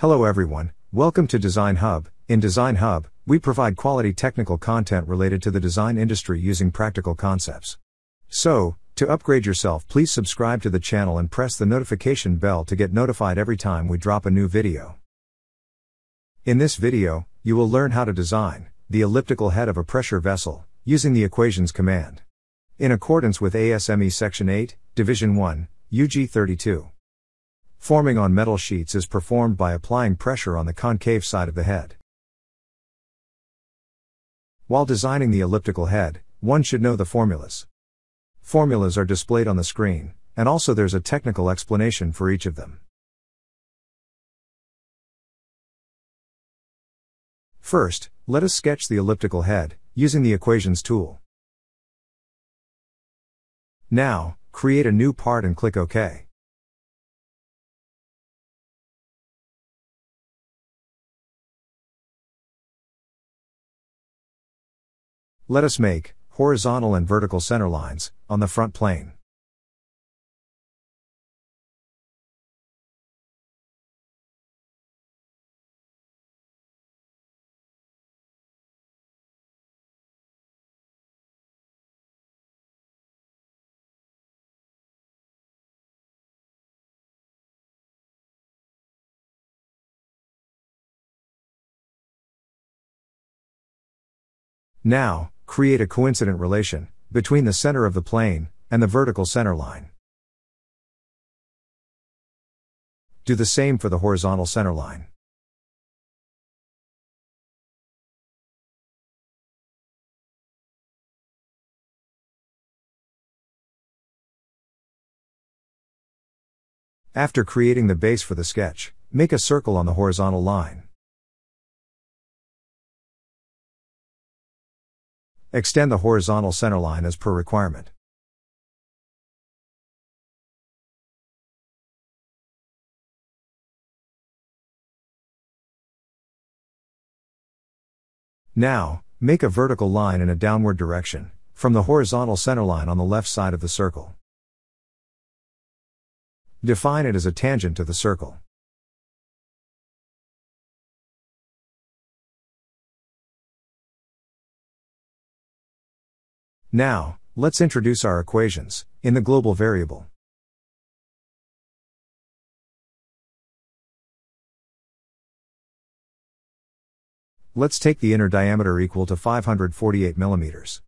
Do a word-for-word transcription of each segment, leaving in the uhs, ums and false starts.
Hello everyone, welcome to Design Hub. In Design Hub, we provide quality technical content related to the design industry using practical concepts. So, to upgrade yourself, please subscribe to the channel and press the notification bell to get notified every time we drop a new video. In this video, you will learn how to design the elliptical head of a pressure vessel using the equations command. In accordance with A S M E Section eight, Division one, U G thirty-two. Forming on metal sheets is performed by applying pressure on the concave side of the head. While designing the elliptical head, one should know the formulas. Formulas are displayed on the screen, and also there's a technical explanation for each of them. First, let us sketch the elliptical head, using the equations tool. Now, create a new part and click OK. Let us make horizontal and vertical centerlines on the front plane. Now, create a coincident relation between the center of the plane and the vertical centerline. Do the same for the horizontal centerline. After creating the base for the sketch, make a circle on the horizontal line. Extend the horizontal centerline as per requirement. Now, make a vertical line in a downward direction, from the horizontal centerline on the left side of the circle. Define it as a tangent to the circle. Now, let's introduce our equations in the global variable. Let's take the inner diameter equal to five hundred forty-eight millimeters.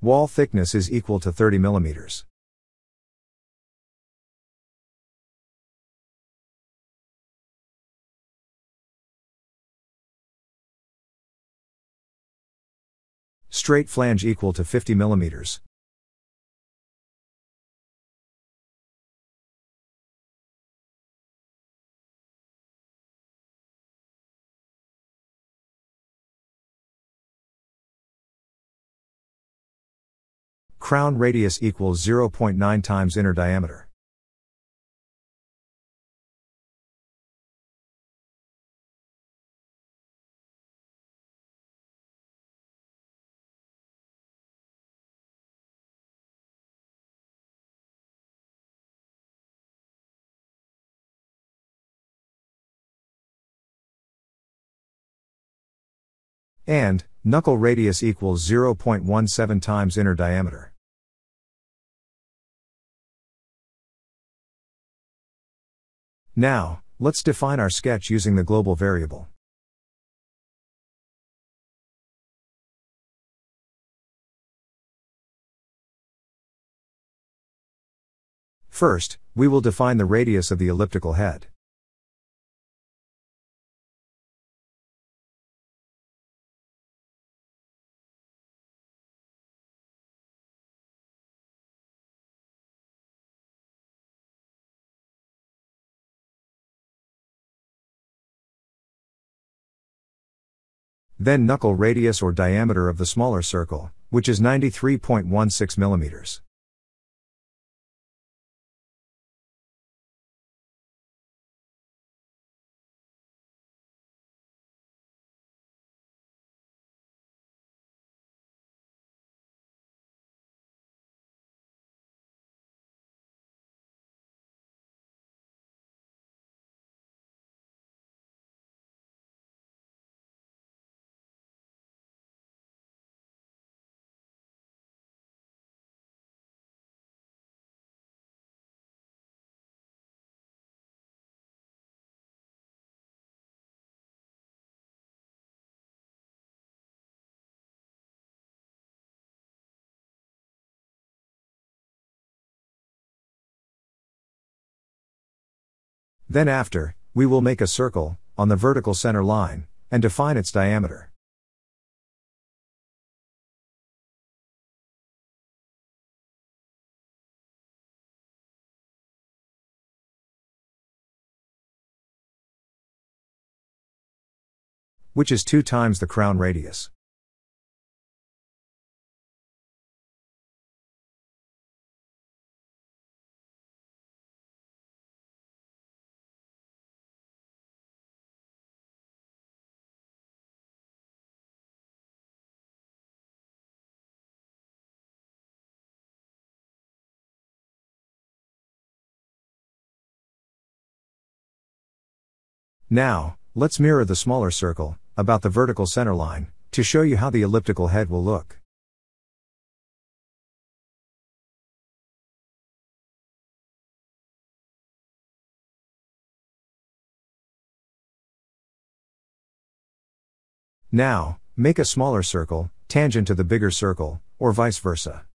Wall thickness is equal to thirty millimeters. Straight flange equal to fifty millimeters. Crown radius equals zero point nine times inner diameter. And, knuckle radius equals zero point one seven times inner diameter. Now, let's define our sketch using the global variable. First, we will define the radius of the elliptical head. Then knuckle radius or diameter of the smaller circle, which is ninety-three point one six millimeters. Then after, we will make a circle, on the vertical center line, and define its diameter. Which is two times the crown radius. Now, let's mirror the smaller circle, about the vertical center line, to show you how the elliptical head will look. Now, make a smaller circle, tangent to the bigger circle, or vice versa.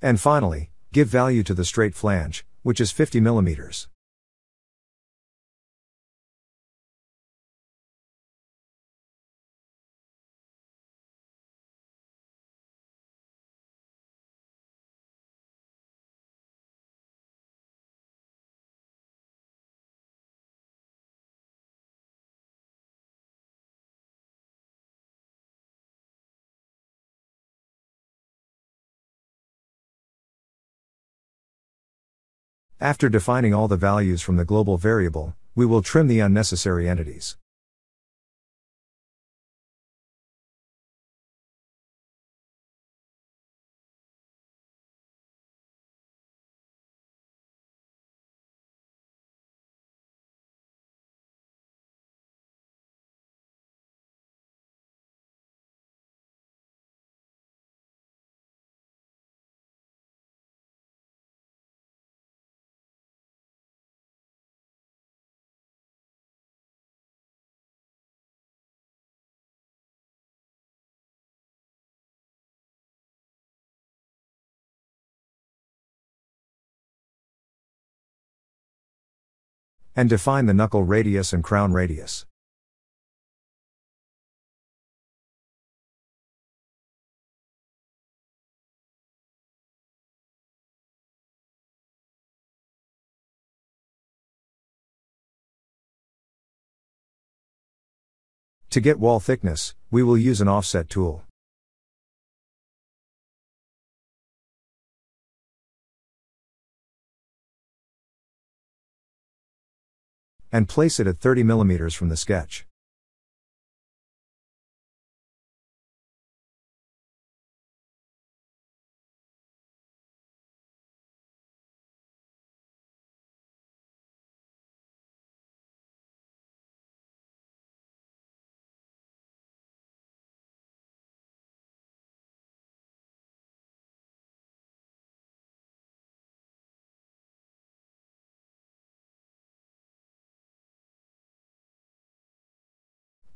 And finally, give value to the straight flange, which is fifty millimeters. After defining all the values from the global variable, we will trim the unnecessary entities. And define the knuckle radius and crown radius. To get wall thickness, we will use an offset tool. And place it at thirty millimeters from the sketch.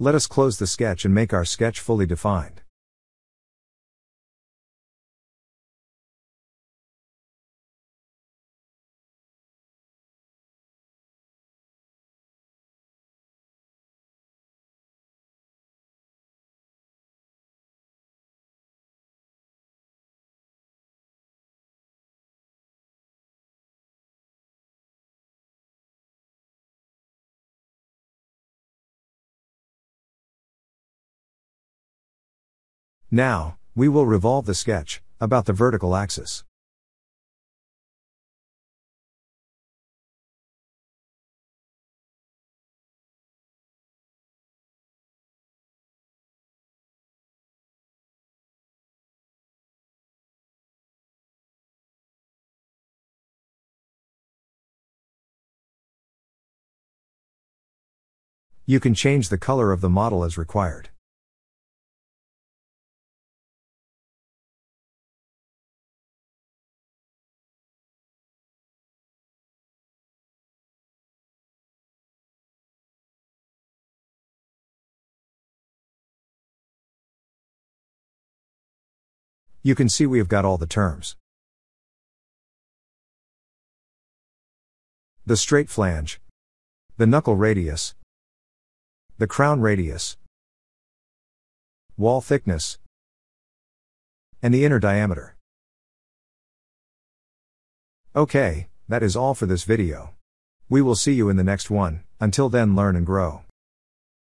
Let us close the sketch and make our sketch fully defined. Now, we will revolve the sketch, about the vertical axis. You can change the color of the model as required. You can see we have got all the terms. The straight flange, the knuckle radius, the crown radius, wall thickness, and the inner diameter. Okay, that is all for this video. We will see you in the next one. Until then, learn and grow.